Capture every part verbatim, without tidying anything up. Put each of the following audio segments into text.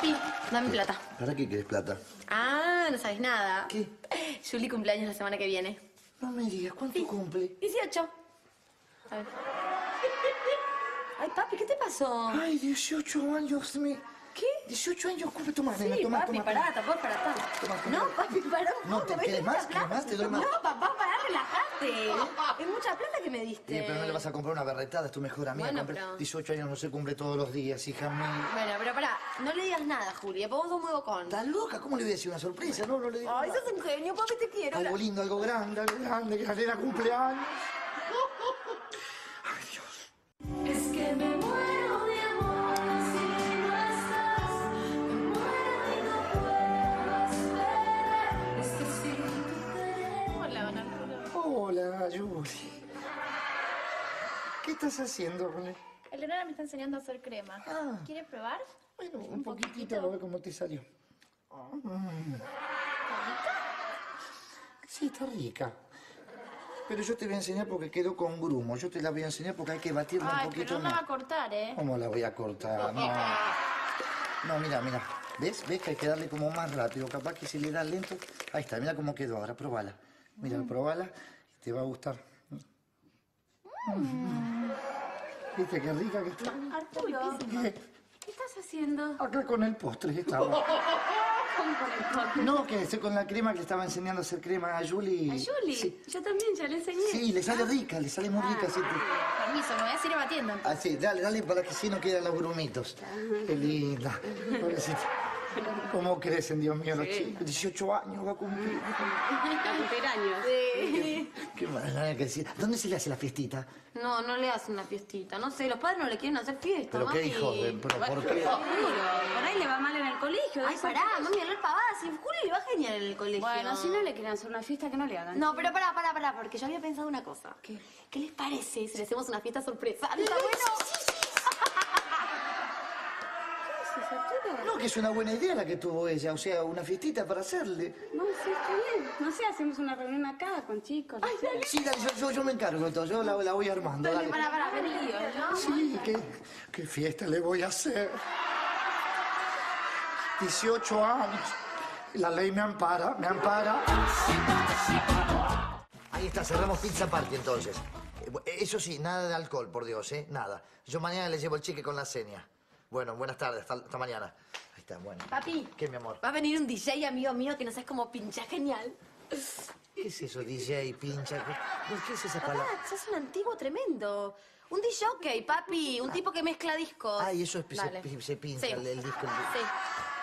Sí, dame plata. ¿Para qué querés plata? Ah, no sabes nada. ¿Qué? Juli cumpleaños la semana que viene. No me digas, ¿cuánto sí. cumple? dieciocho. A ver. Ay, papi, ¿qué te pasó? Ay, dieciocho años me... ¿Qué? dieciocho años cumple tu madre. Sí, toma, papi, toma, pará, tampoco para estar. No, papi, pará un poco. No, ¿te quieres más? ¿Quieres más? Te doy más. No, papá, pará, relájate. Es mucha plata que me diste. Eh, pero no le vas a comprar una berretada, es tu mejor amiga. Bueno, pero... dieciocho años no se cumple todos los días, hija mía. Bueno, pero pará, no le digas nada, Julia, porque vos sos muy bocón. ¿Estás loca? ¿Cómo le voy a decir una sorpresa? No, no le digas nada. Ay, sos un genio, papi, te quiero. Algo lindo, algo grande, algo grande, que la nena cumpleaños. Ay, Dios. Es que me muero de amor. Hola, Juli. ¿Qué estás haciendo con él? Eleonora me está enseñando a hacer crema. Ah. ¿Quieres probar? Bueno, un, un poquitito, poquitito, a ver cómo te salió. Oh. ¿Está rica? Sí, está rica. Pero yo te voy a enseñar porque quedó con grumo. Yo te la voy a enseñar porque hay que batirla Ay, un poquito. Ay, pero no la va a cortar, ¿eh? ¿Cómo la voy a cortar? No, no mira, mira. ¿Ves? ¿Ves que hay que darle como más rápido? Capaz que si le das lento... Ahí está, mira cómo quedó ahora. Probala. Mira, mm. probala. Te va a gustar. Mm. ¿Viste qué rica que está? Arturo, ¿Qué? ¿qué estás haciendo? Acá con el postre estaba. ¿Cómo con el postre? No, que estoy con la crema que le estaba enseñando a hacer crema a Juli. ¿A Juli? Sí. Yo también, ya le enseñé. Sí, le sale rica, le sale muy ah, rica. Sí. Permiso, me voy a seguir batiendo. Ah, sí, dale, dale para que sí no queden los grumitos. Qué linda. ¿Cómo crecen, Dios mío, los sí. chicos? dieciocho años va a cumplir. Va a cumplir años. Sí. Qué, qué manera que decir. ¿Dónde se le hace la fiestita? No, no le hacen la fiestita. No sé, los padres no le quieren hacer fiesta, ¿Pero mami. qué hijo? De, ¿Pero por qué? Por ahí le va mal en el colegio. Ay, pará, mami, hablar pavadas. En julio le va genial en el colegio. Bueno, si no le quieren hacer una fiesta, que no le hagan. No, pero pará, pará, pará, porque yo había pensado una cosa. ¿Qué? ¿Qué les parece si le hacemos una fiesta sorpresa? ¿No está bueno? Sí, sí, sí. No, que es una buena idea la que tuvo ella, o sea, una fiestita para hacerle. No, sí, está bien. No sé, hacemos una reunión acá con chicos. Ay, dale. Sí, dale, yo, yo, yo me encargo de todo, yo la, la voy armando. Dale, dale. para, para, para, lío, ¿no? Sí, qué, qué fiesta le voy a hacer. dieciocho años. La ley me ampara, me ampara. Ahí está, cerramos pizza party entonces. Eso sí, nada de alcohol, por Dios, ¿eh? Nada. Yo mañana le llevo el cheque con la seña. Bueno, buenas tardes, hasta, hasta mañana. Ahí está, bueno. Papi. ¿Qué, mi amor? Va a venir un D J, amigo mío, que no sabes cómo pincha genial. ¿Qué es eso, D J, pincha? ¿Por qué es esa palabra? Papá, sos un antiguo tremendo. Un D J, okay, papi, un ah. tipo que mezcla discos. Ah, y eso es, se, se pincha sí. el, el disco. El... Sí.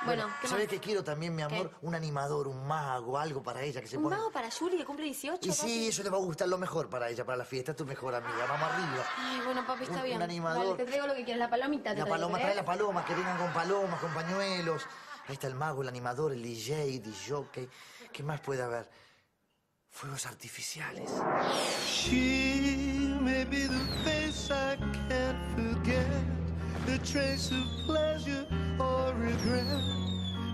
Bueno, bueno ¿qué ¿sabés qué quiero también, mi amor? ¿Qué? Un animador, un mago, algo para ella que se ponga. Un mago para Juli, que cumple dieciocho. Y papi? sí, eso le va a gustar lo mejor para ella, para la fiesta. Es tu mejor amiga, vamos arriba. Ay, bueno, papi, está un, bien. Un animador. Vale, te traigo lo que quieras, la palomita. Te la paloma, trae la paloma, que vengan con palomas, con pañuelos. Ahí está el mago, el animador, el D J, D J. ¿Qué más puede haber? Fuegos artificiales. She may be the face I can't forget. The trace of pleasure or regret,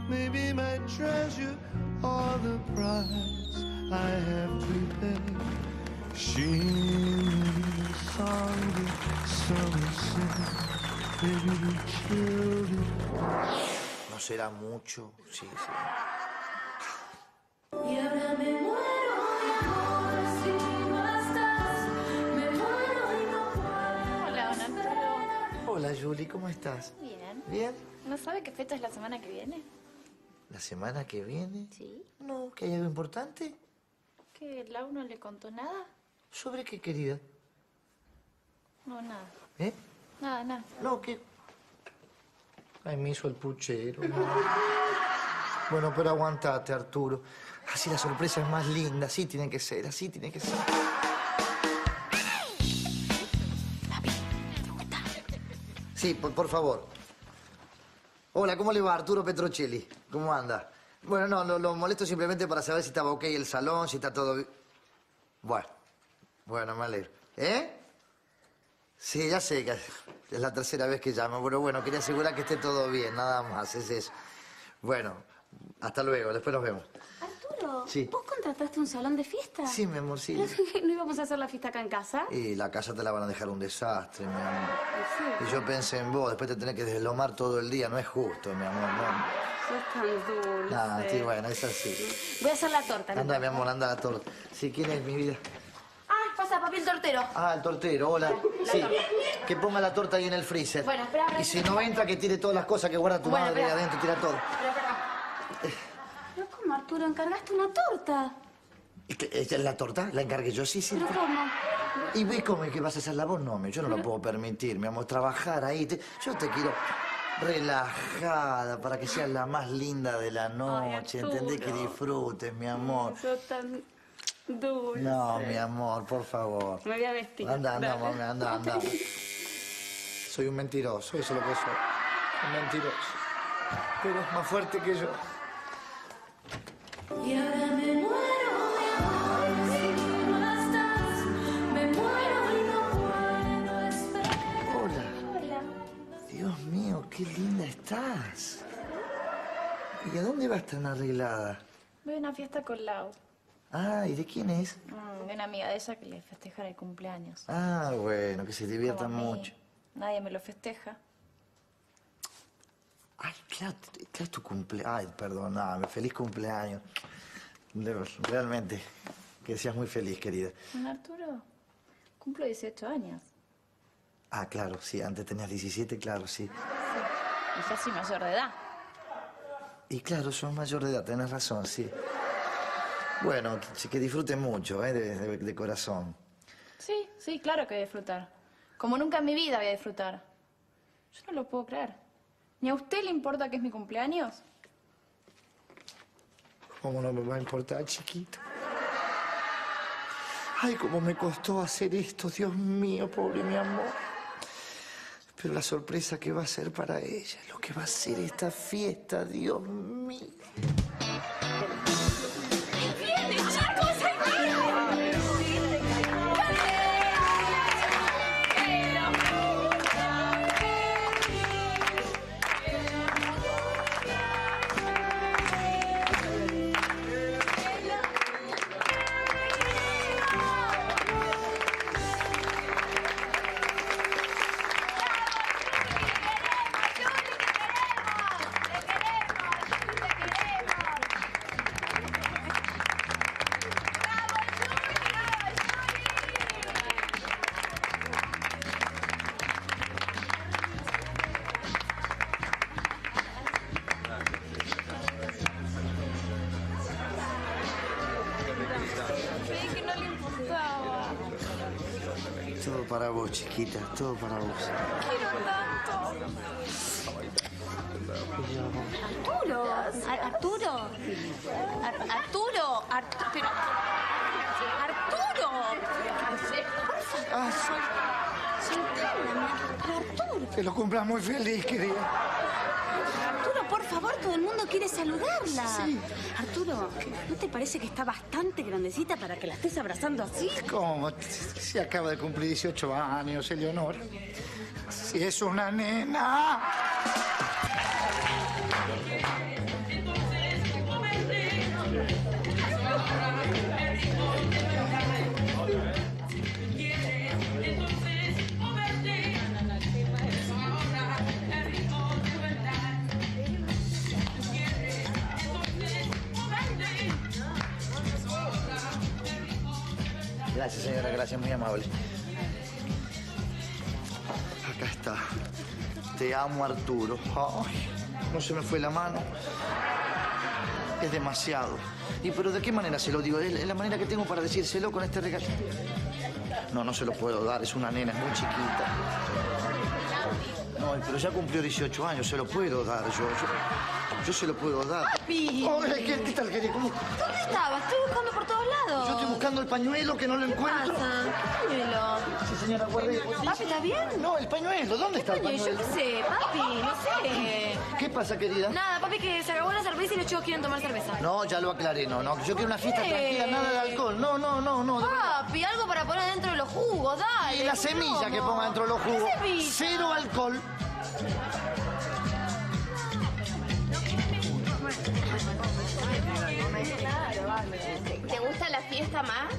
maybe my treasure or the price I have to pay. She may be the song that summer sings, maybe the children. No será mucho, sí, sí. Y ahora me muero de amor, si no estás, me muero y no puedo. Hola, Arturo. Hola, Juli, ¿cómo estás? Bien. ¿Bien? ¿No sabe qué fecha es la semana que viene? ¿La semana que viene? Sí. No, ¿que hay algo importante? ¿Que Lau no le contó nada? ¿Sobre qué, querida? No, nada. ¿Eh? Nada, nada. No, ¿qué? Ay, me hizo el puchero. No. Bueno, pero aguantate, Arturo. Así la sorpresa es más linda, así tiene que ser, así tiene que ser. Sí, por, por favor. Hola, ¿cómo le va? Arturo Petrocelli. ¿Cómo anda? Bueno, no, lo, lo molesto simplemente para saber si estaba ok el salón, si está todo bien. Bueno, bueno, me alegro. ¿Eh? Sí, ya sé que es la tercera vez que llamo, pero bueno, quería asegurar que esté todo bien, nada más, es eso. Bueno, hasta luego, después nos vemos. Arturo, Ernesto, sí. ¿Vos contrataste un salón de fiesta? Sí, mi amor, sí. ¿No íbamos a hacer la fiesta acá en casa? Y la casa te la van a dejar un desastre, mi amor. Sí. Y yo pensé en vos, después te tenés que deslomar todo el día, no es justo, mi amor, no. Sos tan dulce. Ah, sí, bueno, es así. Voy a hacer la torta. Anda, mi amor, anda la torta. Sí, ¿quién es mi vida? Ah, pasa, papi, el tortero. Ah, el tortero, hola. Sí, que ponga la torta ahí en el freezer. Bueno, espera. Y si no entra, que tire todas las cosas que guarda tu madre ahí adentro, tira todo. Espera, espera. Pero ¿cómo, Arturo? ¿Encargaste una torta? ¿La torta? ¿La encargué yo? Sí, sí. ¿Pero cómo? ¿Y ves cómo es que vas a hacer la voz? No, yo no lo puedo permitir, mi amor, trabajar ahí. Yo te quiero... relajada, para que seas la más linda de la noche, ¿entendés? Que disfrutes, mi amor. Eso tan dulce. No, mi amor, por favor. Me voy a vestir. Anda, anda, mami, anda, anda. Soy un mentiroso, eso es lo que soy. Un mentiroso. Pero es más fuerte que yo. Y ahora me muero. ¡Qué linda estás! ¿Y a dónde vas tan arreglada? Voy a una fiesta con Lau. Ah, ¿y de quién es? Mm, de una amiga de ella que le festeja el cumpleaños. Ah, bueno, que se divierta mucho. Nadie me lo festeja. Ay, claro, claro, tu cumpleaños. Ay, perdóname, feliz cumpleaños. Realmente, que seas muy feliz, querida. Don Arturo, cumplo dieciocho años. Ah, claro, sí, antes tenías diecisiete, claro, sí. Y ya soy mayor de edad. Y claro, sos mayor de edad, tenés razón, sí. Bueno, que, que disfrutes mucho, ¿eh? De, de, de corazón. Sí, sí, claro que voy a disfrutar. Como nunca en mi vida voy a disfrutar. Yo no lo puedo creer. ¿Ni a usted le importa que es mi cumpleaños? ¿Cómo no me va a importar, chiquito? Ay, cómo me costó hacer esto, Dios mío, pobre mi amor. Pero la sorpresa que va a ser para ella, lo que va a ser esta fiesta, Dios mío. Todo para vos, chiquita, todo para vos. Quiero tanto. Arturo, Arturo, Arturo, Arturo, pero... Arturo. Ah, sí. Arturo. Que lo cumplas muy feliz, querida. Arturo, por favor, todo el mundo quiere saludarla. Sí. Arturo, ¿no te parece que está bastante grandecita para que la estés abrazando así? ¿Cómo? Si acaba de cumplir dieciocho años, Eleonora. Si es una nena. Gracias, señora, gracias, muy amable. Acá está. Te amo, Arturo. Ay, no se me fue la mano. Es demasiado. ¿Y pero de qué manera se lo digo? Es la manera que tengo para decírselo con este regalo. No, no se lo puedo dar, es una nena, es muy chiquita. No, pero ya cumplió dieciocho años, se lo puedo dar yo. Yo, yo se lo puedo dar. ¡Papi! Oh, ¿qué, qué tal, querida? ¿Cómo? ¿Dónde estabas? Estoy buscando por todos lados. Yo estoy buscando el pañuelo que no lo encuentro. ¿Qué pasa? Pañuelo. Sí, señora, guarde. ¿Papi, está bien? No, el pañuelo. ¿Dónde está el pañuelo? Yo qué sé, papi, no sé. ¿Qué pasa, querida? Nada, papi, que se acabó la cerveza y los chicos quieren tomar cerveza. No, ya lo aclaré, no, no. Yo quiero una fiesta tranquila, nada de alcohol. No, no, no, no. Papi, algo para poner dentro de los jugos, dale. Y la semilla que ponga dentro de los jugos. ¿Qué semilla? Cero alcohol. Claro, ¿Te gusta la fiesta más?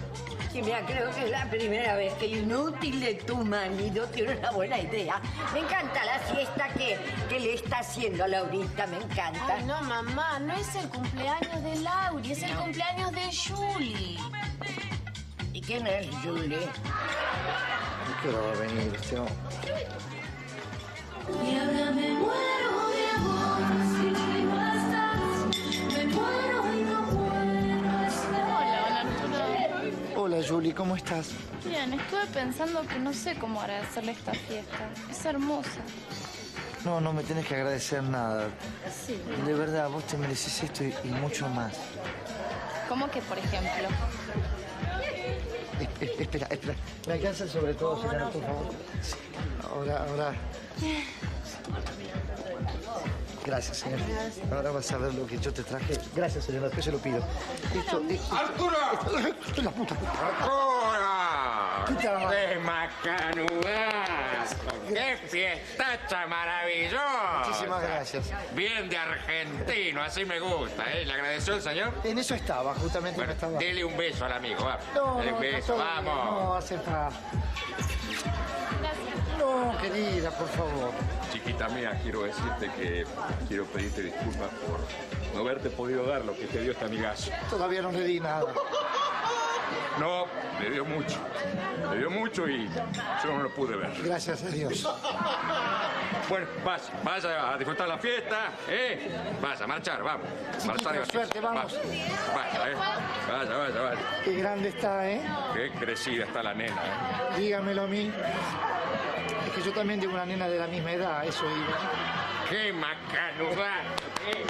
Sí, mira, creo que es la primera vez que inútil de tu marido tiene una buena idea. Me encanta la fiesta que, que le está haciendo a Laurita, me encanta. Ay, no, mamá, no es el cumpleaños de Lauri, es el cumpleaños de Juli. ¿Y quién es Juli? ¿Qué hora va a venir, tío? Y ahora me muero de amor, si no estás, me muero y no puedo estar. Hola, hola, Arturo. Hola, Juli, ¿cómo estás? Bien, estuve pensando que no sé cómo agradecerle esta fiesta. Es hermosa. No, no me tenés que agradecer nada. Sí. De verdad, vos te mereces esto y, y mucho más. ¿Cómo que, por ejemplo? Es, espera, espera. ¿Me alcanza sobre todo, señora, por favor? Sí. Ahora, ahora... Gracias, señora. Ahora vas a ver lo que yo te traje. Gracias, señora. Yo se lo pido. Esto, esto, ¡Arturo! Esto, ¡la puta! ¡Arturo! ¡Qué macanudazo! ¡Qué fiestacha maravillosa! Muchísimas gracias. Bien de argentino, así me gusta, ¿eh? ¿Le agradeció el señor? En eso estaba, justamente. Bueno, estaba. Dele un beso al amigo, va. No, dele un beso, no, vamos. No, hace falta. No, querida, por favor. Chiquita mía, quiero decirte que quiero pedirte disculpas por no haberte podido dar lo que te dio este amigazo. Todavía no le di nada. No, le dio mucho. Le dio mucho y yo no lo pude ver. Gracias a Dios. Bueno, vas, vas a disfrutar la fiesta, ¿eh? Vas a marchar, vamos. Marchar, chiquita, suerte, vamos. Vaya, ¿eh? Vaya, vaya, vaya. Qué grande está, ¿eh? Qué crecida está la nena, ¿eh? Dígamelo a mí. Es que yo también digo una nena de la misma edad, eso digo. ¡Qué macanudazo! ¿Eh?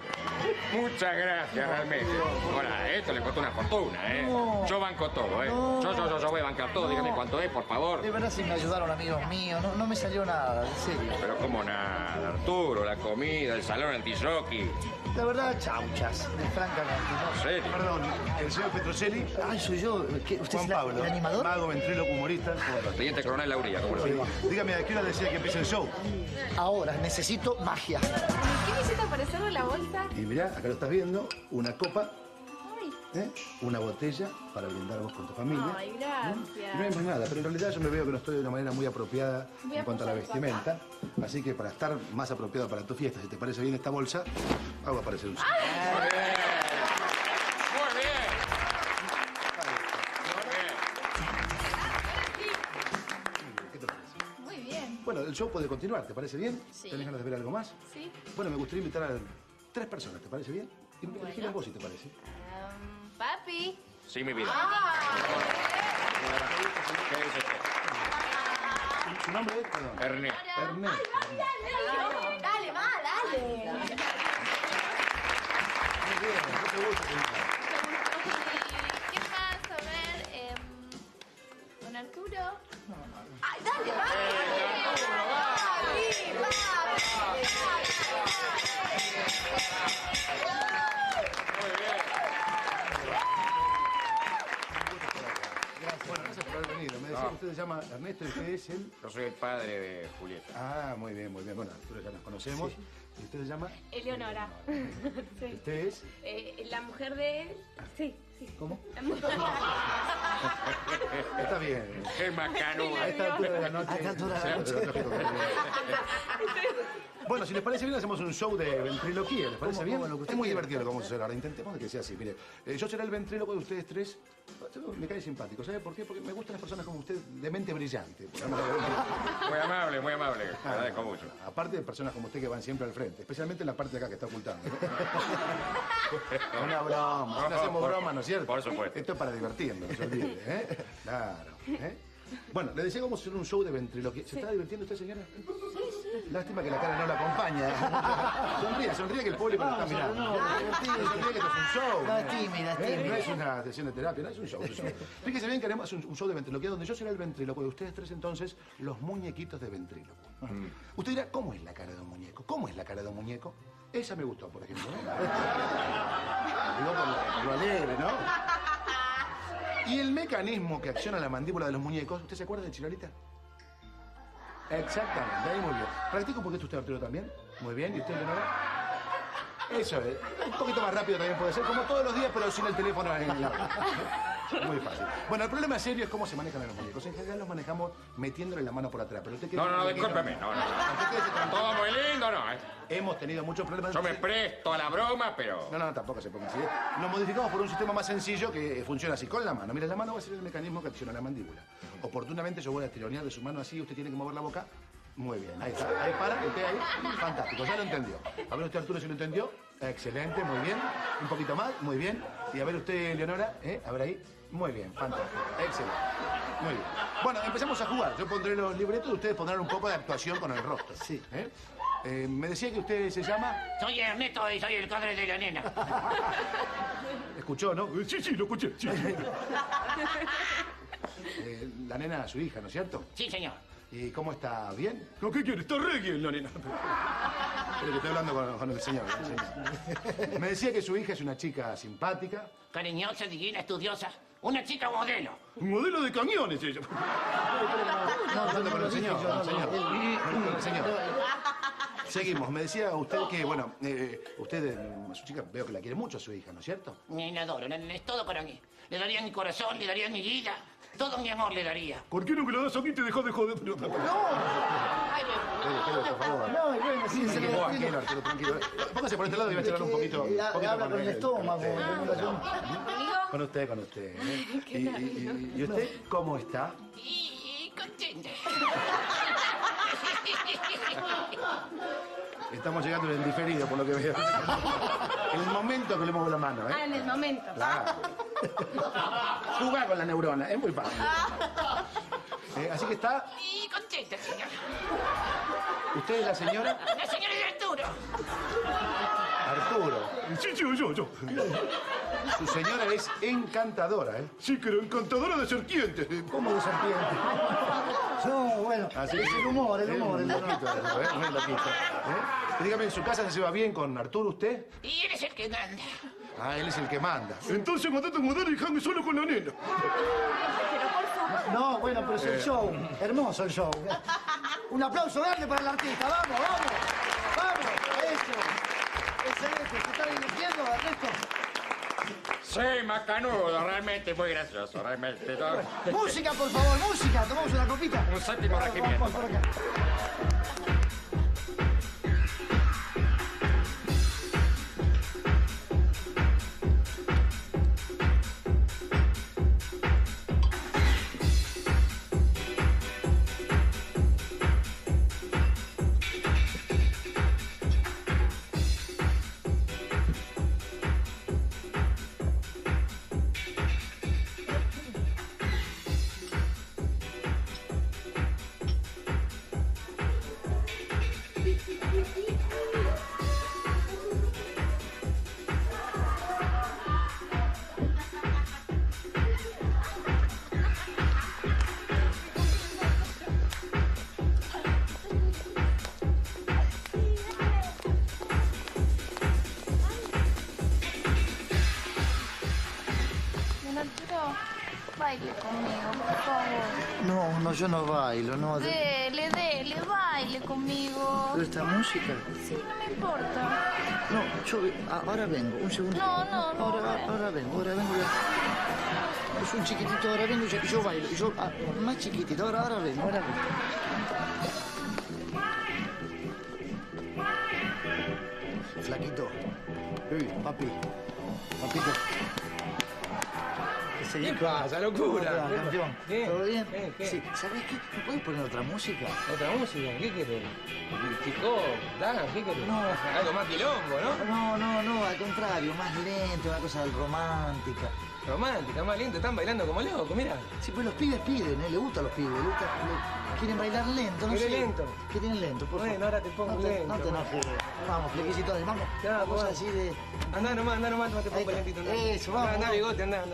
Muchas gracias, no, realmente. Ahora, esto le costó una fortuna, ¿eh? No, yo banco todo, ¿eh? No, yo, yo, yo, yo voy a bancar todo, no, dígame cuánto es, por favor. De verdad, si me ayudaron amigos míos, no, no me salió nada, en serio. Pero como nada, Arturo, la comida, el salón, el disjockey. La verdad, chauchas, francamente. No, ¿serio? Perdón, el señor Petrocelli. Ay, soy yo. ¿Qué? ¿Usted Juan es la, Pablo, el animador? Mago, ventríloco, humorista. Teniente coronel Laurita, ¿cómo lo digo? Dígame, ¿a qué hora decía que empiece el show? Ahora, necesito magia. ¿Qué necesita para hacerlo la bolsa? Y mirá, acá lo estás viendo, una copa, ¿eh? Una botella para brindar vos con tu familia. Ay, gracias. ¿Eh? No hay más nada, pero en realidad yo me veo que no estoy de una manera muy apropiada Voy en cuanto a la vestimenta. Papá. Así que para estar más apropiado para tu fiesta, si te parece bien esta bolsa, hago aparecer un... ¡Ay! ¡Muy bien! ¡Muy bien! ¿Qué te parece? Muy bien. Bueno, el show puede continuar, ¿te parece bien? Sí. ¿Tenés ganas de ver algo más? Sí. Bueno, me gustaría invitar a... tres personas, ¿te parece bien? Y me elegí la voz, si te parece. Um, papi. Sí, mi vida. Ah, ¿Su nombre es? Perdón. Ernesto. Ernesto. Dale, dale, ma, dale. Muy bien, ¿no te gusta, señora? ¿Qué más? A ver, eh, con Arturo. No, no, no. Ay, dale, papi. Papi, papi. Usted se llama Ernesto y usted es el... Yo soy el padre de Julieta. Ah, muy bien, muy bien. Bueno, Arturo ya nos conocemos. Sí. ¿Y usted se llama? Eleonora. Eleonora. Sí. ¿Usted es? Eh, la mujer de él. Sí, sí. ¿Cómo? La mujer... Está bien. ¡Qué macanuda! A esta altura de la noche. A esta altura de la noche. Bueno, si les parece bien, hacemos un show de ventriloquía. ¿Les parece bien? Bueno, es muy divertido lo que vamos a hacer ahora. Intentemos que sea así. Mire, eh, yo seré el ventríloco de ustedes tres. Me cae simpático. ¿Sabe por qué? Porque me gustan las personas como usted, de mente brillante. Muy amable, muy amable. Ah, me agradezco mucho. Aparte de personas como usted que van siempre al frente. Especialmente en la parte de acá que está ocultando. Una broma. No, no hacemos por, broma, ¿no es cierto? Por supuesto. Esto es para divertirnos, no se olvide, ¿eh? Claro, ¿eh? Bueno, le decía que vamos a hacer un show de ventriloquía. ¿Se sí. está divirtiendo usted, señora? Lástima que la cara no la acompaña. Sonríe, sonríe que el público no está mirando. No, no, sonríe que esto es un show. No es tímida, es tímida. No es una sesión de terapia, no es un show. Es un show. Fíjese bien que haremos un show de ventriloquía donde yo seré el ventríloco y ustedes tres entonces los muñequitos de ventríloco. Mm. Usted dirá, ¿cómo es la cara de un muñeco? ¿Cómo es la cara de un muñeco? Esa me gustó, por ejemplo. ¿No? Por lo alegre, ¿no? Y el mecanismo que acciona la mandíbula de los muñecos, ¿usted se acuerda de Chirolita? Exactamente, ahí muy bien. Practico porque usted, Arturo, también. Muy bien, ¿y usted, Eleonora? Eso es. Un poquito más rápido también puede ser, como todos los días, pero sin el teléfono en la mano. Muy fácil. Bueno, el problema serio es cómo se manejan a los muñecos. En general los manejamos metiéndole la mano por atrás. Pero usted no, no, no, discúlpeme. No, no, no. Todo muy lindo, no, ¿eh? Hemos tenido muchos problemas. Yo me presto a la broma, pero... No, no, no, tampoco se ponga así. Lo modificamos por un sistema más sencillo que funciona así, con la mano. Mira, la mano va a ser el mecanismo que acciona la mandíbula. Oportunamente yo voy a tironear de su mano así, usted tiene que mover la boca. Muy bien, ahí está. Ahí para, usted ahí. Fantástico, ya lo entendió. A ver usted, Arturo, si lo entendió. Excelente, muy bien. Un poquito más, muy bien. Y a ver usted, Eleonora, ¿eh? A ver ahí. Muy bien, fantástico. Excelente. Muy bien. Bueno, empecemos a jugar. Yo pondré los libretos, ustedes pondrán un poco de actuación con el rostro. Sí. ¿Eh? Eh, me decía que usted se llama... Soy Ernesto y soy el padre de la nena. ¿Escuchó, no? Sí, sí, lo escuché. Sí, sí. eh, la nena, su hija, ¿no es cierto? Sí, señor. ¿Y cómo está? ¿Bien? ¿Lo que quiere? Está re bien, la nena. Pero que estoy hablando con, con el señor, el señor. Me decía que su hija es una chica simpática. Cariñosa, divina, estudiosa. Una chica modelo. Modelo de camiones, ella. No, hablando con el señor, el señor. Con el señor. Seguimos. Me decía usted que, bueno, eh, usted, eh, su chica, veo que la quiere mucho a su hija, ¿no es cierto? Me adoro, es todo para mí. Le daría mi corazón, le daría mi vida. Todo mi amor le daría. ¿Por qué no que lo das a mí te dejó de joder? ¡No! ¡Ay, no! Por favor. No, bueno, sí, sí. Tranquilo, Arturo, tranquilo. Póngase por este lado y va a charlar un poquito. Habla con el estómago. Con usted, con usted. ¿Y usted cómo está? Y contenta. Estamos llegando en diferido, por lo que veo. En el momento que le muevo la mano, ¿eh? Ah, en el momento. Claro. Jugar con la neurona, es muy fácil. eh, así que está... Y contenta, señor. ¿Usted es la señora? La señora es Arturo. Arturo. Sí, sí, yo, yo. Su señora es encantadora, ¿eh? Sí, pero encantadora de serpientes. ¿Cómo de serpientes? No, bueno, así es el humor, el humor, el humor. Dígame, ¿en su casa se lleva bien con Arturo usted? Y él es el que manda. Ah, él es el que manda. Entonces mandate a mudar y déjame solo con la nena. No, bueno, pero es el show. Hermoso el show. Un aplauso grande para el artista. Vamos, vamos. Vamos, eso. Excelente. ¿Se está divirtiendo, Ernesto? Sí, macanudo, realmente muy gracioso, realmente. Bueno, música, por favor, música. Tomamos una copita. Un séptimo regimiento. Vamos, vamos, yo no bailo, no. Dele, dele, baile conmigo. ¿Pero esta música? Sí, no me importa. No, yo ahora vengo, un segundo. No, no, no. Ahora, no, ahora vengo, ahora vengo. Yo soy un chiquitito, ahora vengo, yo, yo bailo. Yo ah, más chiquitito, ahora, ahora vengo, ahora vengo. Flaquito. Uy, papi. Papito. ¿Qué pasa? ¡Locura! ¿Todo bien? Sí. ¿Sabés qué? ¿Me puedes poner otra música? ¿Otra música? ¿Qué querés? ¿Chico? ¿Dagan? ¿Qué querés? No. Algo más quilombo, ¿no? No, no, no. Al contrario. Más lento. Una cosa romántica. Romántica, más lento. Están bailando como locos, mirá. Sí, pues los pibes piden, ¿eh? Le gusta a los pibes. Le gusta... Le... Quieren bailar lento, ¿no? ¿Qué lento? ¿Qué tienen lento? Por favor. Bueno, ahora te pongo lento. No te enojes. Vamos, flequicitones. Vamos. Vamos así de... Andá nomás, andá nomás. No te pongo lentito. Eso, vamos. Andá, bigote, andá.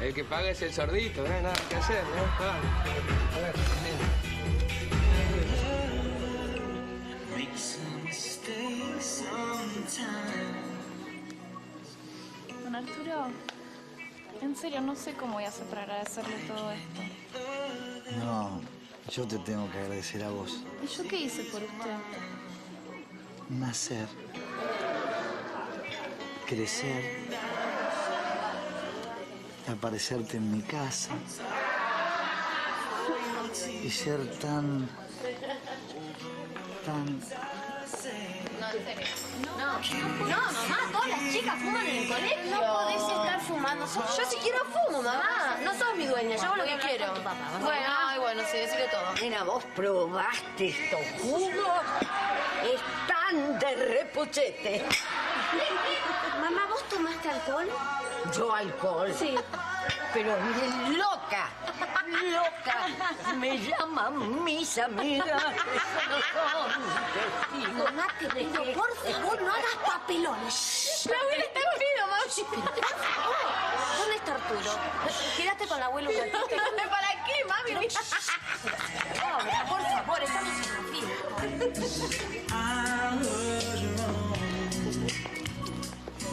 El que paga es el sordito, no hay nada que hacer, ¿no? Ah, a ver, a ver. Don Arturo, en serio, no sé cómo voy a hacer para agradecerle todo esto. No, yo te tengo que agradecer a vos. ¿Y yo qué hice por usted? Nacer. crecer, aparecerte en mi casa y ser tan, tan... No, en serio. No, no, mamá, todas las chicas fuman en el colegio. No podés estar fumando. Yo si quiero fumo, mamá. No sos mi dueña, yo hago lo que quiero. Bueno, ay, bueno, sí, decirle todo. Nena, vos probaste estos jugos. Están de repuchete. Mamá, ¿vos tomaste alcohol? ¿Yo alcohol? Sí. Pero bien loca, loca. Me llaman mis amigas. Mamá, te pido, por favor, no hagas papelones. La abuela está conmigo, mamá. ¿Dónde está Arturo? Quédate con la abuela un ratito. ¿Para qué, mami? No, por favor, estamos en...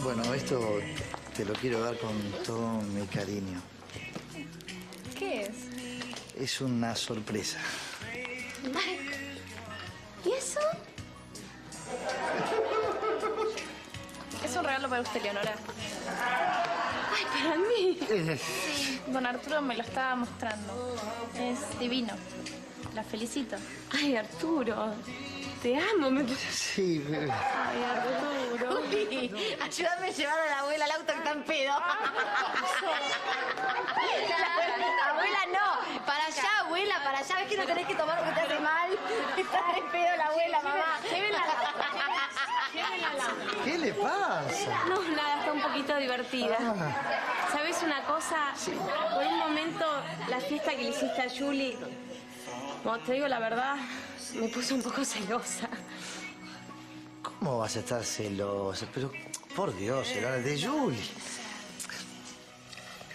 Bueno, esto... te lo quiero dar con todo mi cariño. ¿Qué es? Es una sorpresa. ¿Y eso? Es un regalo para usted, Eleonora. Ay, para mí. Sí. Don Arturo me lo estaba mostrando. Es divino. La felicito. Ay, Arturo. Te amo, me... Sí, bebé. Ay, Arturo. Uy, ayúdame a llevar a la abuela al auto que está en pedo. La abuela, no. Para allá, abuela, para allá. ¿Ves que no tenés que tomar porque te hace mal? Está en pedo la abuela, mamá. Llévenla al auto. ¿Qué le pasa? No, nada, está un poquito divertida. Ah. ¿Sabes una cosa? Sí. Por un momento, la fiesta que le hiciste a Juli, como te digo la verdad, me puse un poco celosa. ¿Cómo vas a estar celosa? Pero, por Dios, era de Juli.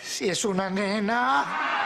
Si es una nena...